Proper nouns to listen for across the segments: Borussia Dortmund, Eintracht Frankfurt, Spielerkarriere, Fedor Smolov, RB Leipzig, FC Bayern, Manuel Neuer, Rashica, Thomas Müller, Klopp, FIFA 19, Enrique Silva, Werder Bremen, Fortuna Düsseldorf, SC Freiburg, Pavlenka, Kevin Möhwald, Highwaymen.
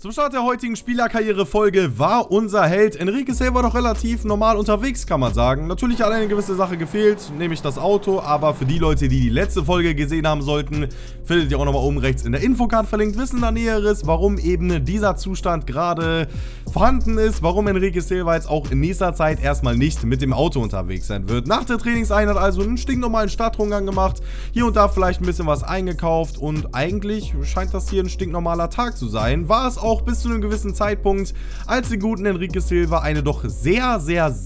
Zum Start der heutigen Spielerkarriere-Folge war unser Held Enrique Silva doch relativ normal unterwegs, kann man sagen. Natürlich hat eine gewisse Sache gefehlt, nämlich das Auto, aber für die Leute, die die letzte Folge gesehen haben sollten, findet ihr auch nochmal oben rechts in der Infocard verlinkt, wissen da Näheres, warum eben dieser Zustand gerade vorhanden ist, warum Enrique Silva jetzt auch in nächster Zeit erstmal nicht mit dem Auto unterwegs sein wird. Nach der Trainingseinheit also einen stinknormalen Stadtrundgang gemacht, hier und da vielleicht ein bisschen was eingekauft und eigentlich scheint das hier ein stinknormaler Tag zu sein. War es auch bis zu einem gewissen Zeitpunkt, als den guten Enrique Silva eine doch sehr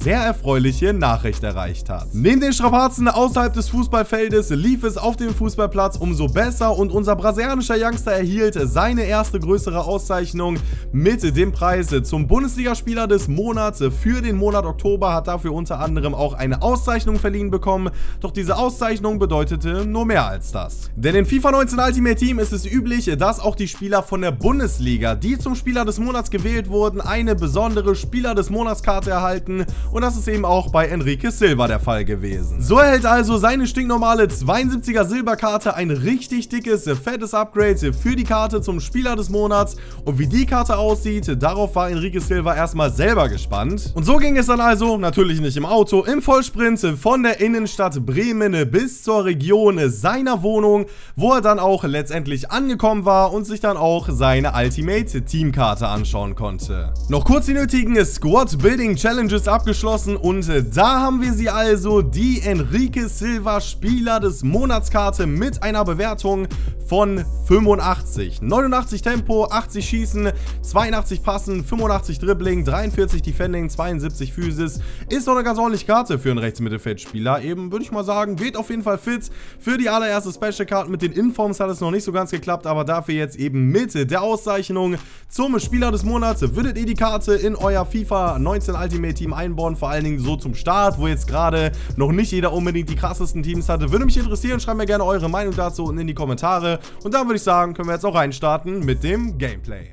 erfreuliche Nachricht erreicht hat. Neben den Strapazen außerhalb des Fußballfeldes lief es auf dem Fußballplatz umso besser und unser brasilianischer Youngster erhielt seine erste größere Auszeichnung mit dem Preis zum Bundesligaspieler des Monats. Für den Monat Oktober hat dafür unter anderem auch eine Auszeichnung verliehen bekommen, doch diese Auszeichnung bedeutete nur mehr als das. Denn in FIFA 19 Ultimate Team ist es üblich, dass auch die Spieler von der Bundesliga, die zum Spieler des Monats gewählt wurden, eine besondere Spieler des Monats Karte erhalten und das ist eben auch bei Enrique Silva der Fall gewesen. So erhält also seine stinknormale 72er Silberkarte ein richtig dickes, fettes Upgrade für die Karte zum Spieler des Monats und wie die Karte aussieht, darauf war Enrique Silva erstmal selber gespannt. Und so ging es dann also, natürlich nicht im Auto, im Vollsprint von der Innenstadt Bremen bis zur Region seiner Wohnung, wo er dann auch letztendlich angekommen war und sich dann auch seine Ultimate Teamkarte anschauen konnte. Noch kurz die nötigen Squad-Building-Challenges abgeschlossen und da haben wir sie also, die Enrique Silva Spieler des Monatskarte mit einer Bewertung von 85. 89 Tempo, 80 Schießen, 82 Passen, 85 Dribbling, 43 Defending, 72 Physis. Ist doch eine ganz ordentliche Karte für einen Rechtsmittelfeldspieler. Eben würde ich mal sagen, geht auf jeden Fall fit. Für die allererste Special-Karte mit den Informs hat es noch nicht so ganz geklappt, aber dafür jetzt eben mit der Auszeichnung zum Spieler des Monats. Würdet ihr die Karte in euer FIFA 19 Ultimate Team einbauen? Vor allen Dingen so zum Start, wo jetzt gerade noch nicht jeder unbedingt die krassesten Teams hatte. Würde mich interessieren, schreibt mir gerne eure Meinung dazu unten in die Kommentare. Und dann würde ich sagen, können wir jetzt auch reinstarten mit dem Gameplay.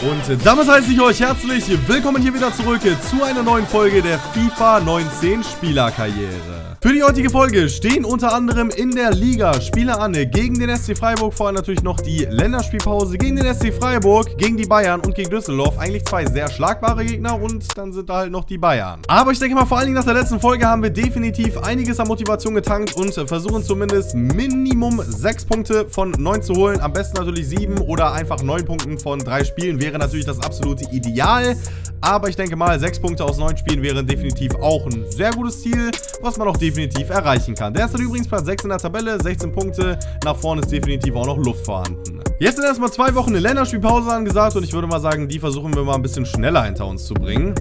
Und damit heiße ich euch herzlich willkommen hier wieder zurück zu einer neuen Folge der FIFA 19 Spielerkarriere. Für die heutige Folge stehen unter anderem in der Liga Spieler an gegen den SC Freiburg, vor allem natürlich noch die Länderspielpause gegen den SC Freiburg, gegen die Bayern und gegen Düsseldorf. Eigentlich zwei sehr schlagbare Gegner und dann sind da halt noch die Bayern. Aber ich denke mal, vor allen Dingen nach der letzten Folge haben wir definitiv einiges an Motivation getankt und versuchen zumindest Minimum 6 Punkte von 9 zu holen. Am besten natürlich 7 oder einfach 9 Punkten von 3 Spielen wäre natürlich das absolute Ideal. Aber ich denke mal, 6 Punkte aus 9 Spielen wären definitiv auch ein sehr gutes Ziel, was man auch definitiv erreichen kann. Der ist dann übrigens Platz 6 in der Tabelle, 16 Punkte. Nach vorne ist definitiv auch noch Luft vorhanden. Jetzt sind erstmal 2 Wochen eine Länderspielpause angesagt und ich würde mal sagen, die versuchen wir mal ein bisschen schneller hinter uns zu bringen.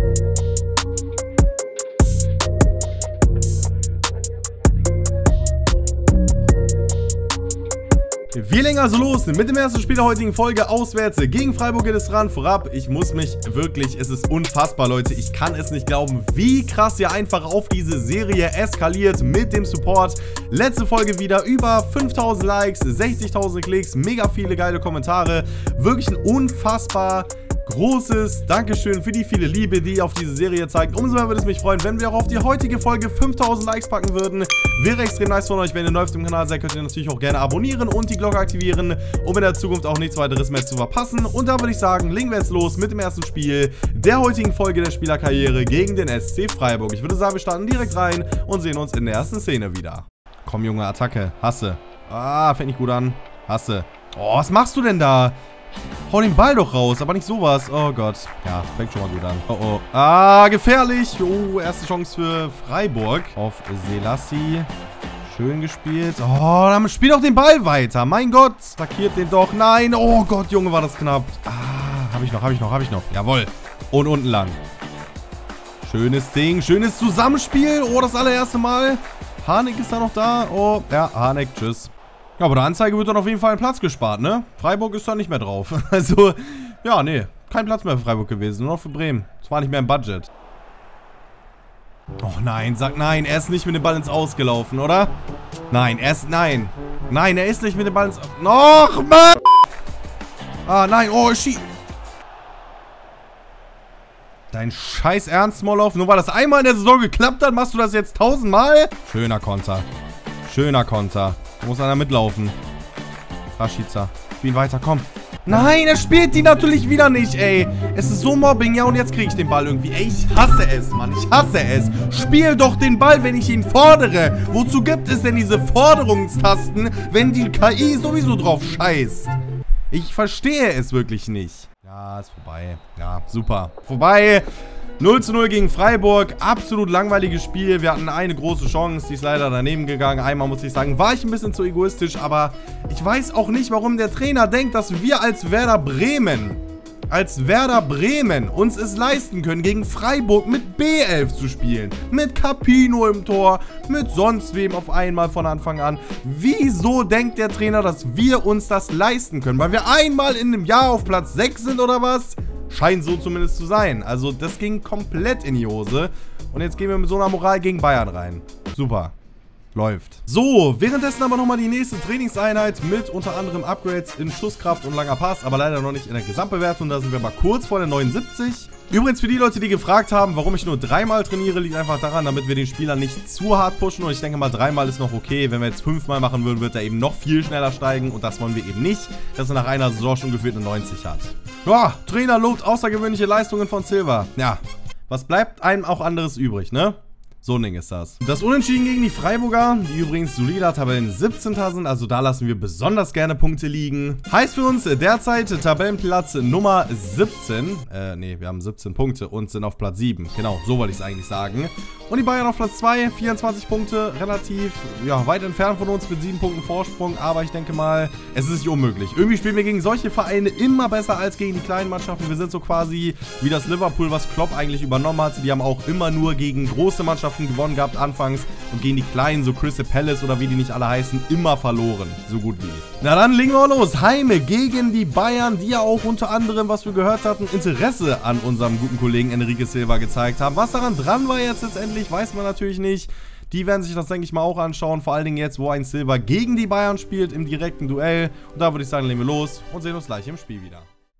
Wir legen also los mit dem ersten Spiel der heutigen Folge. Auswärts gegen Freiburg geht es dran. Vorab, ich muss mich wirklich, es ist unfassbar, Leute. Ich kann es nicht glauben, wie krass ihr einfach auf diese Serie eskaliert mit dem Support. Letzte Folge wieder über 5000 Likes, 60.000 Klicks, mega viele geile Kommentare. Wirklich ein unfassbar großes Dankeschön für die viele Liebe, die ihr auf diese Serie zeigt. Umso mehr würde es mich freuen, wenn wir auch auf die heutige Folge 5000 Likes packen würden. Wäre extrem nice von euch. Wenn ihr neu auf dem Kanal seid, könnt ihr natürlich auch gerne abonnieren und die Glocke aktivieren, um in der Zukunft auch nichts weiteres mehr zu verpassen. Und da würde ich sagen, legen wir jetzt los mit dem ersten Spiel der heutigen Folge der Spielerkarriere gegen den SC Freiburg. Ich würde sagen, wir starten direkt rein und sehen uns in der ersten Szene wieder. Komm, Junge, Attacke. Hasse. Ah, fängt nicht gut an. Hasse. Oh, was machst du denn da? Hau den Ball doch raus, aber nicht sowas. Oh Gott. Ja, fängt schon mal gut an. Oh, oh. Ah, gefährlich. Oh, erste Chance für Freiburg. Auf Selassie. Schön gespielt. Oh, dann spiel doch den Ball weiter. Mein Gott. Attackiert den doch. Nein. Oh Gott, Junge, war das knapp. Ah, hab ich noch. Jawohl. Und unten lang. Schönes Ding. Schönes Zusammenspiel. Oh, das allererste Mal. Harnik ist da noch da. Oh, ja, Harnik. Tschüss. Ja, aber der Anzeige wird dann auf jeden Fall ein Platz gespart, ne? Freiburg ist da nicht mehr drauf. Also, ja, nee. Kein Platz mehr für Freiburg gewesen, nur noch für Bremen. Das war nicht mehr im Budget. Oh nein, sag nein. Er ist nicht mit dem Ball ins Aus gelaufen, oder? Nein, er ist... Nein. Nein, er ist nicht mit dem Ball ins... Och, Mann! Ah, nein. Oh, ich schieße. Dein scheiß Ernst, Smolov. Nur weil das einmal in der Saison geklappt hat, machst du das jetzt 1000-mal? Schöner Konter. Schöner Konter. Da muss einer mitlaufen. Rashica. Spiel weiter, komm. Nein, er spielt die natürlich wieder nicht, ey. Es ist so Mobbing, ja, und jetzt kriege ich den Ball irgendwie. Ey, ich hasse es, Mann, ich hasse es. Spiel doch den Ball, wenn ich ihn fordere. Wozu gibt es denn diese Forderungstasten, wenn die KI sowieso drauf scheißt? Ich verstehe es wirklich nicht. Ja, ist vorbei. Ja, super. Vorbei. 0:0 gegen Freiburg, absolut langweiliges Spiel, wir hatten eine große Chance, die ist leider daneben gegangen, einmal muss ich sagen, war ich ein bisschen zu egoistisch, aber ich weiß auch nicht, warum der Trainer denkt, dass wir als Werder Bremen uns es leisten können, gegen Freiburg mit B11 zu spielen, mit Capino im Tor, mit sonst wem auf einmal von Anfang an. Wieso denkt der Trainer, dass wir uns das leisten können, weil wir einmal in einem Jahr auf Platz 6 sind oder was? Scheint so zumindest zu sein. Also das ging komplett in die Hose. Und jetzt gehen wir mit so einer Moral gegen Bayern rein. Super. Läuft. So, währenddessen aber nochmal die nächste Trainingseinheit mit unter anderem Upgrades in Schusskraft und langer Pass, aber leider noch nicht in der Gesamtbewertung. Da sind wir mal kurz vor der 79. Übrigens für die Leute, die gefragt haben, warum ich nur dreimal trainiere, liegt einfach daran, damit wir den Spieler nicht zu hart pushen. Und ich denke mal, dreimal ist noch okay. Wenn wir jetzt fünfmal machen würden, wird er eben noch viel schneller steigen. Und das wollen wir eben nicht, dass er nach einer Saison schon gefühlt eine 90 hat. Ja, Trainer lobt außergewöhnliche Leistungen von Silva. Ja, was bleibt einem auch anderes übrig, ne? So ein Ding ist das. Das Unentschieden gegen die Freiburger, die übrigens solider Tabellen 17. sind, also da lassen wir besonders gerne Punkte liegen. Heißt für uns derzeit Tabellenplatz Nummer 17. Wir haben 17 Punkte und sind auf Platz 7. Genau, so wollte ich es eigentlich sagen. Und die Bayern auf Platz 2, 24 Punkte, relativ weit entfernt von uns mit 7 Punkten Vorsprung. Aber ich denke mal, es ist nicht unmöglich. Irgendwie spielen wir gegen solche Vereine immer besser als gegen die kleinen Mannschaften. Wir sind so quasi wie das Liverpool, was Klopp eigentlich übernommen hat. Die haben auch immer nur gegen große Mannschaften gewonnen gehabt anfangs und gegen die Kleinen, so Crystal Palace oder wie die nicht alle heißen, immer verloren. So gut wie. Na dann legen wir los. Heime gegen die Bayern, die ja auch unter anderem, was wir gehört hatten, Interesse an unserem guten Kollegen Enrique Silva gezeigt haben. Was daran dran war jetzt letztendlich, weiß man natürlich nicht. Die werden sich das, denke ich mal, auch anschauen. Vor allen Dingen jetzt, wo ein Silva gegen die Bayern spielt im direkten Duell. Und da würde ich sagen, legen wir los und sehen uns gleich im Spiel wieder.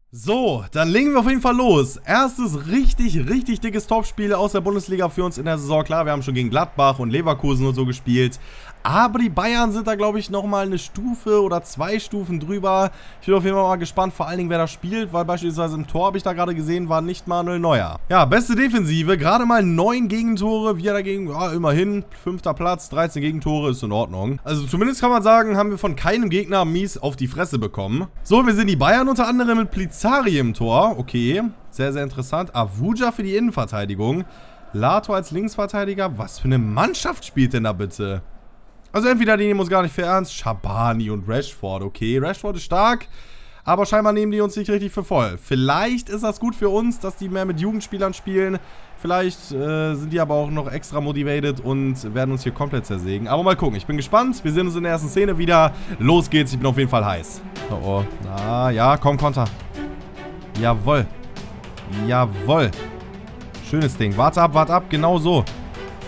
So, dann legen wir auf jeden Fall los. Erstes richtig, richtig dickes Topspiel aus der Bundesliga für uns in der Saison. Klar, wir haben schon gegen Gladbach und Leverkusen und so gespielt. Aber die Bayern sind da, glaube ich, nochmal eine Stufe oder zwei Stufen drüber. Ich bin auf jeden Fall mal gespannt, vor allen Dingen, wer da spielt, weil beispielsweise im Tor, habe ich da gerade gesehen, war nicht Manuel Neuer. Ja, beste Defensive, gerade mal 9 Gegentore, wir dagegen, ja, immerhin, 5. Platz, 13 Gegentore, ist in Ordnung. Also zumindest kann man sagen, haben wir von keinem Gegner mies auf die Fresse bekommen. So, wir sehen die Bayern unter anderem mit Plizari im Tor, okay, sehr, sehr interessant. Avuja für die Innenverteidigung, Lato als Linksverteidiger, was für eine Mannschaft spielt denn da bitte? Also entweder die nehmen uns gar nicht für ernst, Schabani und Rashford, okay, Rashford ist stark, aber scheinbar nehmen die uns nicht richtig für voll. Vielleicht ist das gut für uns, dass die mehr mit Jugendspielern spielen, vielleicht sind die aber auch noch extra motivated und werden uns hier komplett zersägen. Aber mal gucken, ich bin gespannt, wir sehen uns in der ersten Szene wieder, los geht's, ich bin auf jeden Fall heiß. Oh, ah, ja, komm, Konter. Jawohl, jawohl, schönes Ding, warte ab, genau so.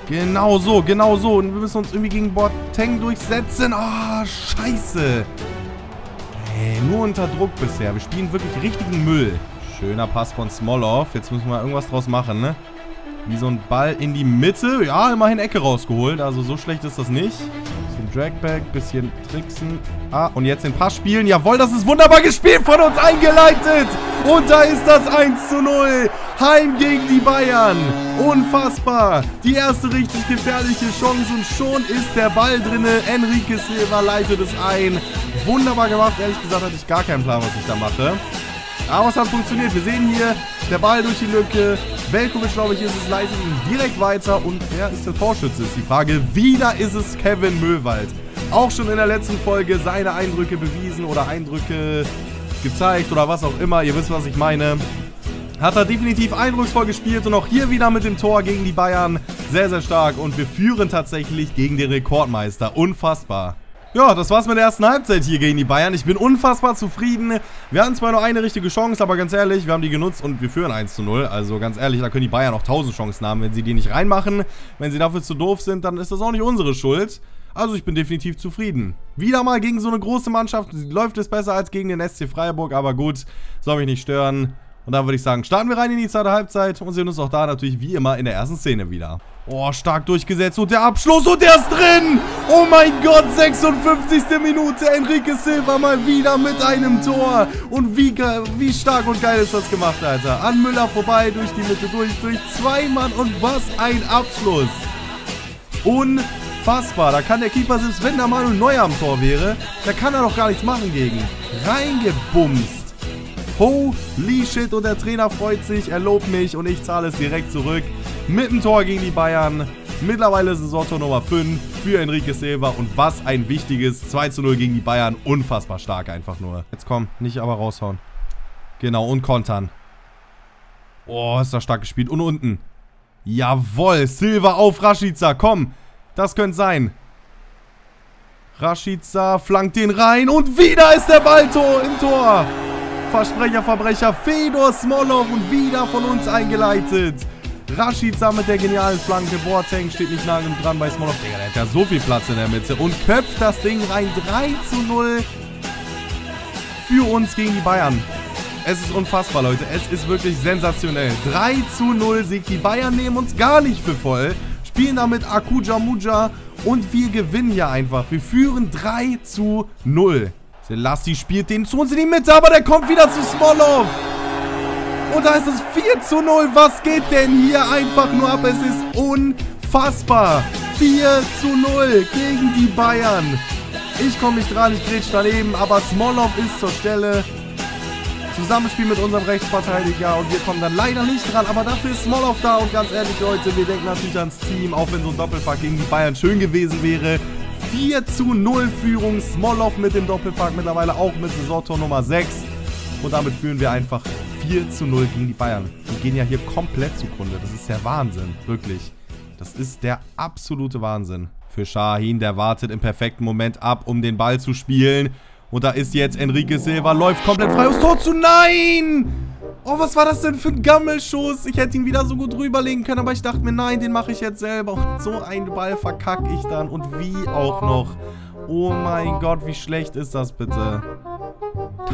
Genau so, genau so. Und wir müssen uns irgendwie gegen Boateng durchsetzen. Ah, scheiße. Ey, nur unter Druck bisher. Wir spielen wirklich richtigen Müll. Schöner Pass von Smolov. Jetzt müssen wir irgendwas draus machen, ne? Wie so ein Ball in die Mitte. Ja, immerhin Ecke rausgeholt. Also so schlecht ist das nicht. Bisschen Dragback, bisschen tricksen. Ah, und jetzt den Pass spielen. Jawohl, das ist wunderbar gespielt von uns eingeleitet. Und da ist das 1:0. Heim gegen die Bayern. Unfassbar. Die erste richtig gefährliche Chance und schon ist der Ball drinne. Enrique Silva leitet es ein. Wunderbar gemacht. Ehrlich gesagt hatte ich gar keinen Plan, was ich da mache. Aber es hat funktioniert. Wir sehen hier, der Ball durch die Lücke. Velkovic, glaube ich, ist es, leitet ihn direkt weiter. Und wer ist der Torschütze, ist die Frage. Wieder ist es Kevin Möhwald. Auch schon in der letzten Folge seine Eindrücke bewiesen oder Eindrücke gezeigt oder was auch immer. Ihr wisst, was ich meine. Hat er definitiv eindrucksvoll gespielt und auch hier wieder mit dem Tor gegen die Bayern. Sehr, sehr stark und wir führen tatsächlich gegen den Rekordmeister. Unfassbar. Ja, das war's mit der ersten Halbzeit hier gegen die Bayern. Ich bin unfassbar zufrieden. Wir hatten zwar nur eine richtige Chance, aber ganz ehrlich, wir haben die genutzt und wir führen 1:0. Also ganz ehrlich, da können die Bayern auch 1000 Chancen haben, wenn sie die nicht reinmachen. Wenn sie dafür zu doof sind, dann ist das auch nicht unsere Schuld. Also ich bin definitiv zufrieden. Wieder mal gegen so eine große Mannschaft läuft es besser als gegen den SC Freiburg, aber gut, soll mich nicht stören. Und dann würde ich sagen, starten wir rein in die zweite Halbzeit und sehen uns auch da natürlich wie immer in der ersten Szene wieder. Oh, stark durchgesetzt und der Abschluss und der ist drin! Oh mein Gott, 56. Minute, Enrique Silva mal wieder mit einem Tor. Und wie stark und geil ist das gemacht, Alter. An Müller vorbei, durch die Mitte, durch zwei Mann und was ein Abschluss. Unfassbar, da kann der Keeper, selbst wenn da Manuel Neuer am Tor wäre, da kann er doch gar nichts machen gegen. Reingebumst. Holy shit, und der Trainer freut sich, er lobt mich und ich zahle es direkt zurück. Mit dem Tor gegen die Bayern. Mittlerweile Saisontor Nummer 5 für Enrique Silva. Und was ein wichtiges 2:0 gegen die Bayern. Unfassbar stark einfach nur. Jetzt komm, nicht aber raushauen. Genau, und kontern. Oh, ist das stark gespielt. Und unten. Jawohl, Silva auf Rashica, komm. Das könnte sein. Rashica flankt den rein. Und wieder ist der Ball im Tor. Verbrecher, Fedor Smolov und wieder von uns eingeleitet. Rashica mit der genialen Flanke. Boateng steht nicht nah genug dran bei Smolov. Digga, der hat ja so viel Platz in der Mitte. Und köpft das Ding rein. 3:0 für uns gegen die Bayern. Es ist unfassbar, Leute. Es ist wirklich sensationell. 3:0 Sieg. Die Bayern nehmen uns gar nicht für voll. Spielen damit Akuja Muja. Und wir gewinnen hier einfach. Wir führen 3:0. Selassie spielt den zu uns in die Mitte, aber der kommt wieder zu Smolov. Und da ist es 4:0. Was geht denn hier einfach nur ab? Es ist unfassbar. 4:0 gegen die Bayern. Ich komme nicht dran, ich grätsch daneben, aber Smolov ist zur Stelle. Zusammenspiel mit unserem Rechtsverteidiger und wir kommen dann leider nicht dran, aber dafür ist Smolov da. Und ganz ehrlich, Leute, wir denken natürlich ans Team, auch wenn so ein Doppelpack gegen die Bayern schön gewesen wäre. 4:0 Führung, Smolov mit dem Doppelpack, mittlerweile auch mit Saisontor Nummer 6. Und damit führen wir einfach 4:0 gegen die Bayern. Die gehen ja hier komplett zugrunde. Das ist der Wahnsinn, wirklich. Das ist der absolute Wahnsinn. Für Shahin, der wartet im perfekten Moment ab, um den Ball zu spielen. Und da ist jetzt Enrique Silva, läuft komplett frei aufs Tor zu. Nein! Oh, was war das denn für ein Gammelschuss? Ich hätte ihn wieder so gut rüberlegen können, aber ich dachte mir, nein, den mache ich jetzt selber. Und so einen Ball verkacke ich dann. Und wie auch noch. Oh mein Gott, wie schlecht ist das bitte?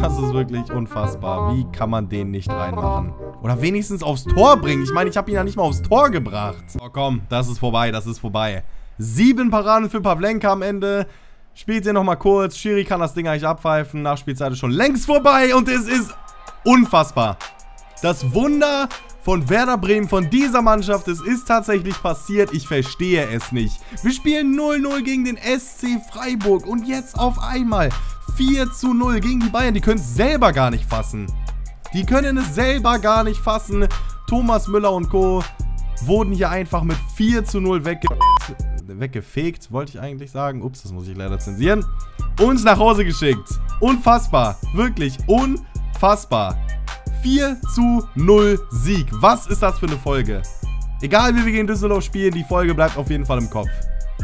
Das ist wirklich unfassbar. Wie kann man den nicht reinmachen? Oder wenigstens aufs Tor bringen. Ich meine, ich habe ihn ja nicht mal aufs Tor gebracht. Oh komm, das ist vorbei, das ist vorbei. 7 Paraden für Pavlenka am Ende. Spielt ihr nochmal kurz. Schiri kann das Ding eigentlich abpfeifen. Nachspielzeit ist schon längst vorbei. Und es ist unfassbar. Das Wunder von Werder Bremen, von dieser Mannschaft, es ist tatsächlich passiert. Ich verstehe es nicht. Wir spielen 0:0 gegen den SC Freiburg. Und jetzt auf einmal 4:0 gegen die Bayern. Die können es selber gar nicht fassen. Die können es selber gar nicht fassen. Thomas Müller und Co. wurden hier einfach mit 4:0 weggefegt, wollte ich eigentlich sagen. Ups, das muss ich leider zensieren. Uns nach Hause geschickt. Unfassbar. Wirklich unfassbar. 4:0 Sieg. Was ist das für eine Folge? Egal wie wir gegen Düsseldorf spielen, die Folge bleibt auf jeden Fall im Kopf.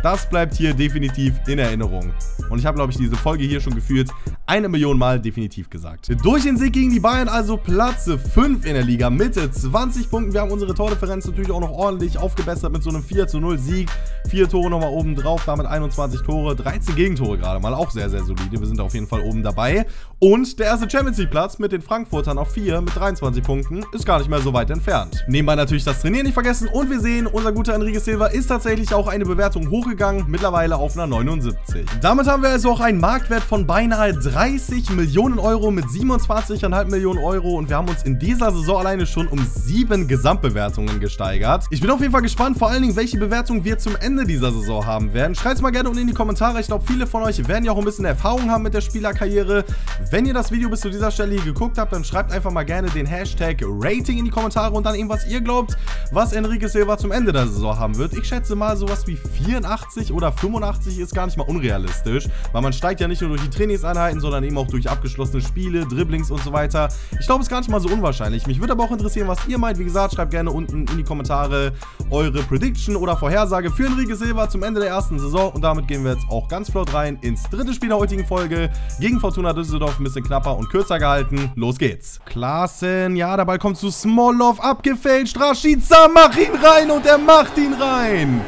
Das bleibt hier definitiv in Erinnerung. Und ich habe, glaube ich, diese Folge hier schon gefühlt 1 Million Mal definitiv gesagt. Durch den Sieg gegen die Bayern also Platz 5 in der Liga. Mitte 20 Punkten. Wir haben unsere Tordifferenz natürlich auch noch ordentlich aufgebessert mit so einem 4:0 Sieg. 4 Tore nochmal oben drauf, damit 21 Tore, 13 Gegentore gerade mal. Auch sehr, sehr solide. Wir sind auf jeden Fall oben dabei. Und der erste Champions League Platz mit den Frankfurtern auf 4 mit 23 Punkten ist gar nicht mehr so weit entfernt. Nebenbei natürlich das Trainieren nicht vergessen. Und wir sehen, unser guter Enrique Silva ist tatsächlich auch eine Bewertung hoch gegangen, mittlerweile auf einer 79. Damit haben wir also auch einen Marktwert von beinahe 30 Millionen Euro mit 27,5 Millionen Euro und wir haben uns in dieser Saison alleine schon um 7 Gesamtbewertungen gesteigert. Ich bin auf jeden Fall gespannt, vor allen Dingen, welche Bewertungen wir zum Ende dieser Saison haben werden. Schreibt es mal gerne unten in die Kommentare. Ich glaube, viele von euch werden ja auch ein bisschen Erfahrung haben mit der Spielerkarriere. Wenn ihr das Video bis zu dieser Stelle hier geguckt habt, dann schreibt einfach mal gerne den Hashtag Rating in die Kommentare und dann eben, was ihr glaubt, was Enrique Silva zum Ende der Saison haben wird. Ich schätze mal, sowas wie 84 oder 85 ist gar nicht mal unrealistisch, weil man steigt ja nicht nur durch die Trainingseinheiten, sondern eben auch durch abgeschlossene Spiele, Dribblings und so weiter. Ich glaube, es ist gar nicht mal so unwahrscheinlich. Mich würde aber auch interessieren, was ihr meint. Wie gesagt, schreibt gerne unten in die Kommentare eure Prediction oder Vorhersage für Enrique Silva zum Ende der ersten Saison und damit gehen wir jetzt auch ganz flott rein ins dritte Spiel der heutigen Folge. Gegen Fortuna Düsseldorf, ein bisschen knapper und kürzer gehalten. Los geht's. Klaassen, ja, der Ball kommt zu Smolov, abgefälscht, Rashica, mach ihn rein und er macht ihn rein.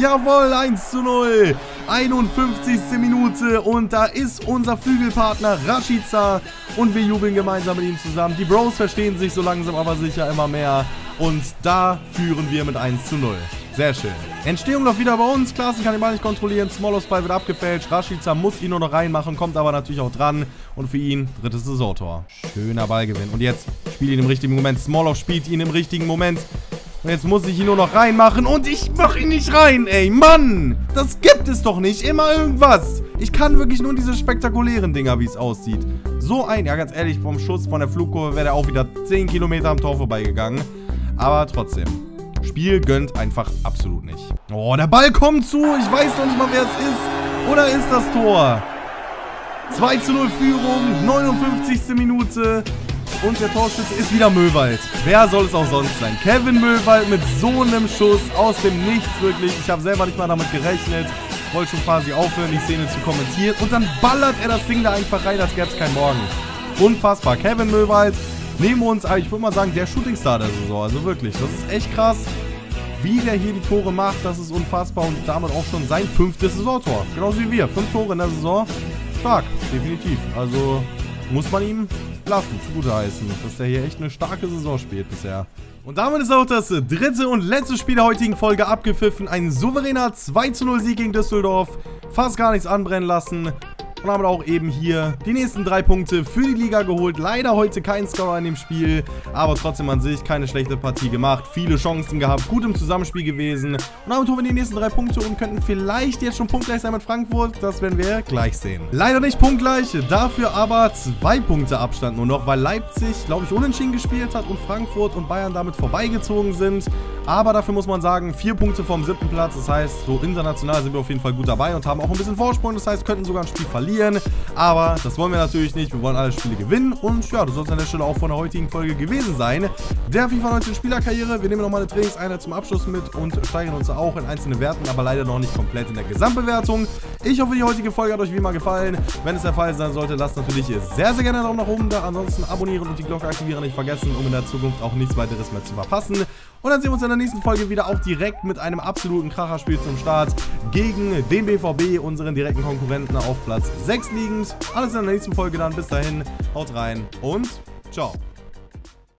Jawohl, 1:0. 51. Minute und da ist unser Flügelpartner Rashica und wir jubeln gemeinsam mit ihm zusammen. Die Bros verstehen sich so langsam aber sicher immer mehr und da führen wir mit 1:0. Sehr schön. Entstehung noch wieder bei uns. Klaassen kann den Ball nicht kontrollieren. Smallos Ball wird abgefälscht. Rashica muss ihn nur noch reinmachen, kommt aber natürlich auch dran. Und für ihn drittes Saisontor. Schöner Ballgewinn. Und jetzt spielt ihn im richtigen Moment. Smallos spielt ihn im richtigen Moment. Und jetzt muss ich ihn nur noch reinmachen. Und ich mach ihn nicht rein, ey. Mann, das gibt es doch nicht. Immer irgendwas. Ich kann wirklich nur diese spektakulären Dinger, wie es aussieht. So ein... Ja, ganz ehrlich, vom Schuss von der Flugkurve wäre er auch wieder 10 Kilometer am Tor vorbeigegangen. Aber trotzdem. Spiel gönnt einfach absolut nicht. Oh, der Ball kommt zu. Ich weiß noch nicht mal, wer es ist. Oder ist das Tor? 2:0 Führung, 59. Minute. Und der Torschütze ist wieder Möhwald. Wer soll es auch sonst sein? Kevin Möhwald mit so einem Schuss aus dem Nichts wirklich. Ich habe selber nicht mal damit gerechnet. Wollte schon quasi aufhören, die Szene zu kommentieren. Und dann ballert er das Ding da einfach rein, als gäbe es keinen Morgen. Unfassbar. Kevin Möhwald. Nehmen wir uns, ich würde mal sagen, der Shootingstar der Saison. Also wirklich, das ist echt krass, wie der hier die Tore macht. Das ist unfassbar und damit auch schon sein 5. Saisontor. Genauso wie wir. 5 Tore in der Saison. Stark, definitiv. Also muss man ihm lassen, zugute heißen, dass der hier echt eine starke Saison spielt bisher. Und damit ist auch das dritte und letzte Spiel der heutigen Folge abgepfiffen. Ein souveräner 2:0 Sieg gegen Düsseldorf. Fast gar nichts anbrennen lassen. Und haben auch eben hier die nächsten 3 Punkte für die Liga geholt. Leider heute kein Scorer in dem Spiel, aber trotzdem an sich keine schlechte Partie gemacht. Viele Chancen gehabt, gut im Zusammenspiel gewesen. Und damit holen wir die nächsten 3 Punkte und könnten vielleicht jetzt schon punktgleich sein mit Frankfurt. Das werden wir gleich sehen. Leider nicht punktgleich, dafür aber 2 Punkte Abstand nur noch, weil Leipzig, glaube ich, unentschieden gespielt hat und Frankfurt und Bayern damit vorbeigezogen sind. Aber dafür muss man sagen, 4 Punkte vom 7. Platz. Das heißt, so international sind wir auf jeden Fall gut dabei und haben auch ein bisschen Vorsprung. Das heißt, könnten sogar ein Spiel verlieren. Aber das wollen wir natürlich nicht. Wir wollen alle Spiele gewinnen. Und ja, das soll es an der Stelle auch von der heutigen Folge gewesen sein. Der FIFA 19 Spielerkarriere. Wir nehmen nochmal eine Trainingseinheit zum Abschluss mit und steigern uns auch in einzelnen Werten, aber leider noch nicht komplett in der Gesamtbewertung. Ich hoffe, die heutige Folge hat euch wie immer gefallen. Wenn es der Fall sein sollte, lasst natürlich sehr, sehr gerne einen Daumen nach oben da. Ansonsten abonnieren und die Glocke aktivieren nicht vergessen, um in der Zukunft auch nichts weiteres mehr zu verpassen. Und dann sehen wir uns in der nächsten Folge wieder, auch direkt mit einem absoluten Kracherspiel zum Start gegen den BVB, unseren direkten Konkurrenten auf Platz 6 liegend. Alles in der nächsten Folge dann. Bis dahin, haut rein und ciao.